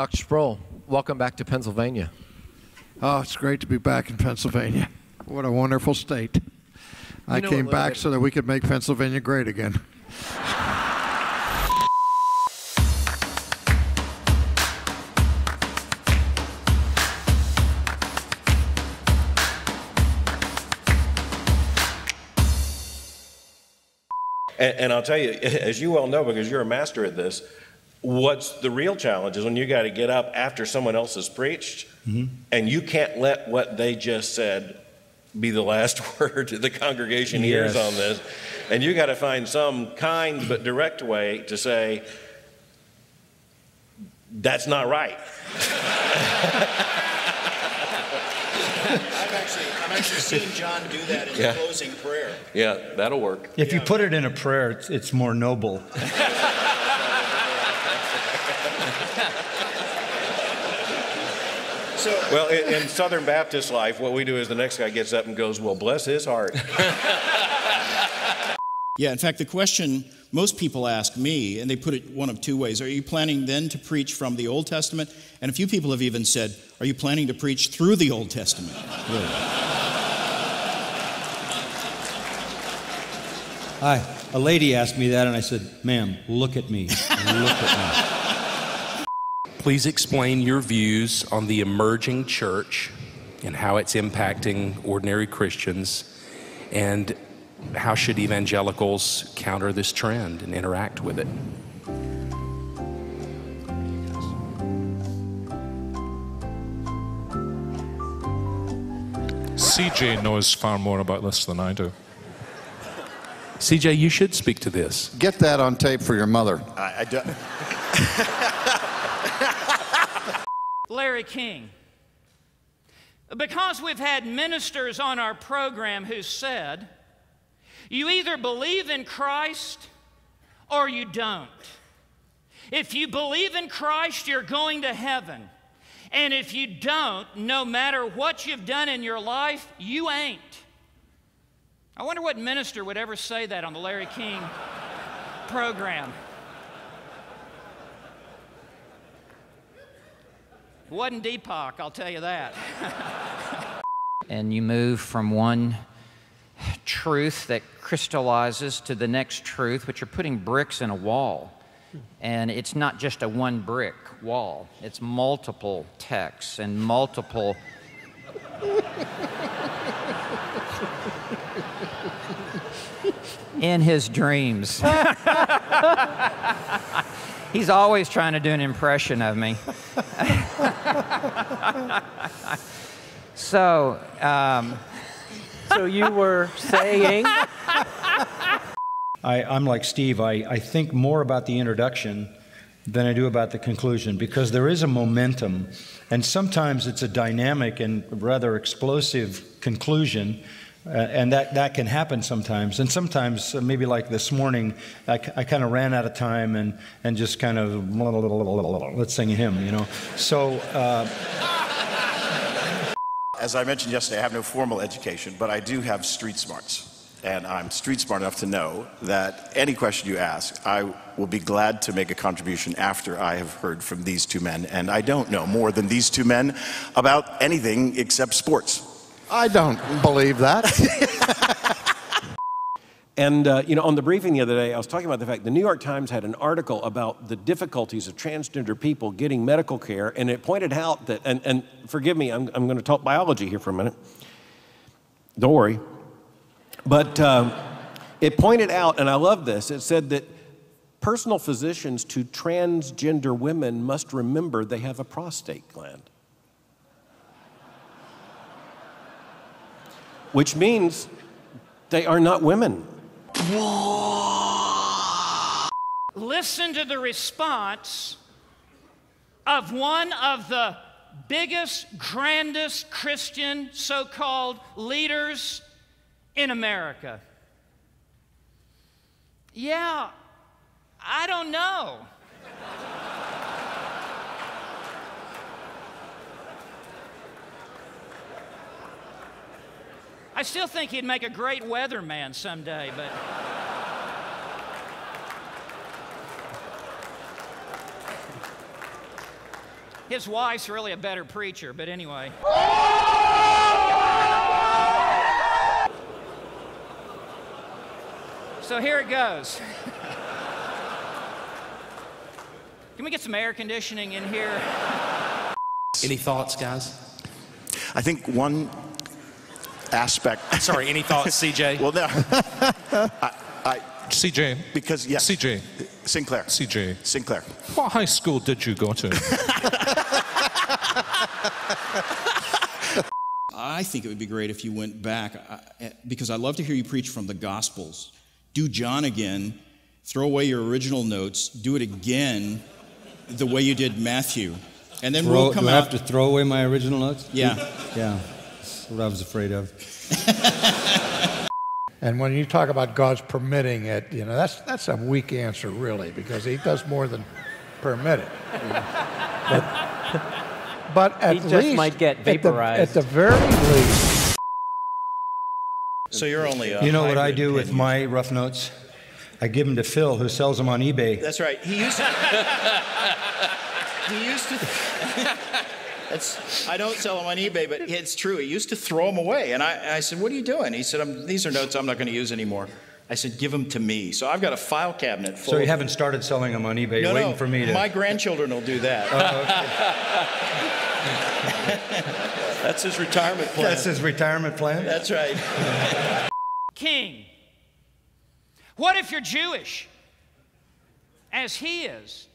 Dr. Sproul, welcome back to Pennsylvania. Oh, it's great to be back in Pennsylvania. What a wonderful state. I came back so that we could make Pennsylvania great again. And I'll tell you, as you well know, because you're a master at this, what's the real challenge is when you got to get up after someone else has preached, and you can't let what they just said be the last word the congregation hears on this. And you got to find some kind but direct way to say, that's not right. I've seen John do that in the closing prayer. Yeah, that'll work. If you put it in a prayer, it's more noble. Well, in Southern Baptist life, what we do is the next guy gets up and goes, well, bless his heart. Yeah, in fact, the question most people ask me, and they put it one of two ways, are you planning then to preach from the Old Testament? And a few people have even said, are you planning to preach through the Old Testament? Really? A lady asked me that, and I said, ma'am, look at me, look at me. Please explain your views on the emerging church and how it's impacting ordinary Christians, and how should evangelicals counter this trend and interact with it? CJ knows far more about this than I do. CJ, you should speak to this. Get that on tape for your mother. I don't. Larry King. Because we've had ministers on our program who said, you either believe in Christ or you don't. If you believe in Christ, you're going to heaven. And if you don't, no matter what you've done in your life, you ain't. I wonder what minister would ever say that on the Larry King program. It wasn't Deepak, I'll tell you that. And you move from one truth that crystallizes to the next truth, but you're putting bricks in a wall. And it's not just a one brick wall. It's multiple texts and multiple... In his dreams. He's always trying to do an impression of me. So you were saying? I'm like Steve. I think more about the introduction than I do about the conclusion, because there is a momentum, and sometimes it's a dynamic and rather explosive conclusion. And that can happen sometimes. And sometimes, maybe like this morning, I kind of ran out of time and just kind of, blah, blah, blah, blah, blah, let's sing a hymn, you know. So. As I mentioned yesterday, I have no formal education, but I do have street smarts. And I'm street smart enough to know that any question you ask, I will be glad to make a contribution after I have heard from these two men. And I don't know more than these two men about anything except sports. I don't believe that. And, you know, on the briefing the other day, I was talking about the fact the New York Times had an article about the difficulties of transgender people getting medical care, and it pointed out that, and forgive me, I'm going to talk biology here for a minute. Don't worry. But it pointed out, and I love this, it said that personal physicians to transgender women must remember they have a prostate gland. Which means they are not women. Listen to the response of one of the biggest, grandest Christian so-called leaders in America. Yeah, I don't know. I still think he'd make a great weatherman someday, but... His wife's really a better preacher, but anyway. So here it goes. Can we get some air conditioning in here? Any thoughts, guys? I think one aspect. Sorry, any thoughts, CJ? Well, no. CJ. Because, yes. CJ. Sinclair. CJ. Sinclair. What high school did you go to? I think it would be great if you went back, because I love to hear you preach from the Gospels. Do John again, throw away your original notes, do it again the way you did Matthew. And then we'll come out. Do I have to throw away my original notes? Yeah. Yeah. That's what I was afraid of. And when you talk about God's permitting it, you know, that's a weak answer, really, because he does more than permit it. You know. But at he least just might get vaporized. At the very least. So you're only a, you know what I do with my rough notes? I give them to Phil, who sells them on eBay. That's right. He used to. He used to. That's, I don't sell them on eBay, but it's true. He used to throw them away. And I said, what are you doing? He said, these are notes I'm not going to use anymore. I said, give them to me. So I've got a file cabinet full. So you haven't started selling them on eBay, no, waiting for me to... my grandchildren will do that. Oh, okay. That's his retirement plan. That's his retirement plan? That's right. King, what if you're Jewish, as he is?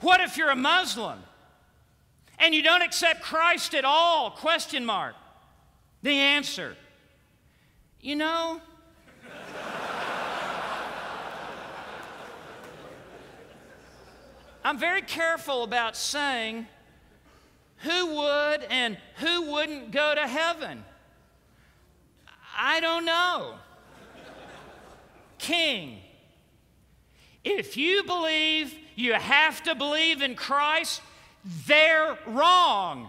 What if you're a Muslim? And you don't accept Christ at all, question mark. The answer, you know, I'm very careful about saying who would and who wouldn't go to heaven. I don't know. King, if you believe you have to believe in Christ, they're wrong,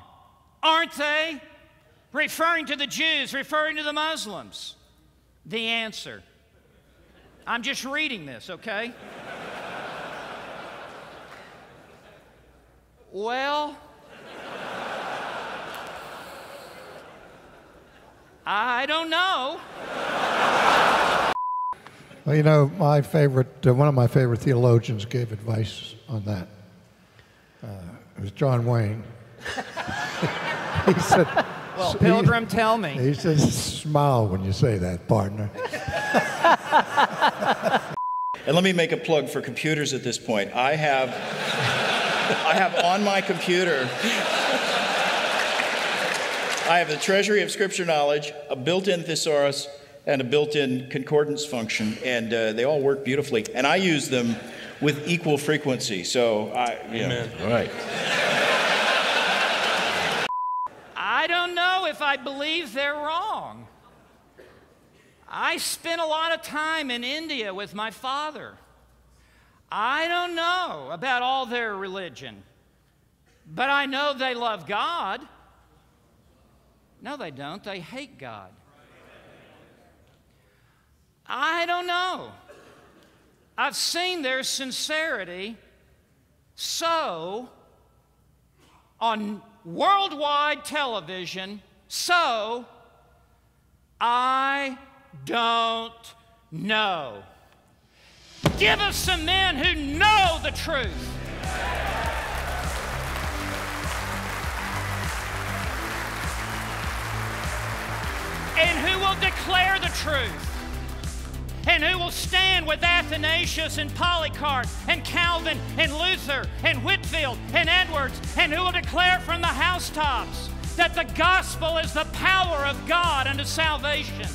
aren't they? Referring to the Jews, referring to the Muslims. The answer. I'm just reading this, okay? Well, I don't know. Well, you know, my favorite, one of my favorite theologians gave advice on that. It was John Wayne. He said, well, Pilgrim, tell me. He says, smile when you say that, partner. And let me make a plug for computers at this point. I have on my computer, I have the Treasury of Scripture Knowledge, a built-in thesaurus, and a built-in concordance function, and they all work beautifully. And I use them with equal frequency, so I, yeah. Amen. All right. I don't know if I believe they're wrong. I spent a lot of time in India with my father. I don't know about all their religion, but I know they love God. No, they don't. They hate God. I don't know. I've seen their sincerity so on worldwide television, so I don't know. Give us some men who know the truth. And who will declare the truth. And who will stand with Athanasius and Polycarp and Calvin and Luther and Whitefield and Edwards, and who will declare from the housetops that the gospel is the power of God unto salvation.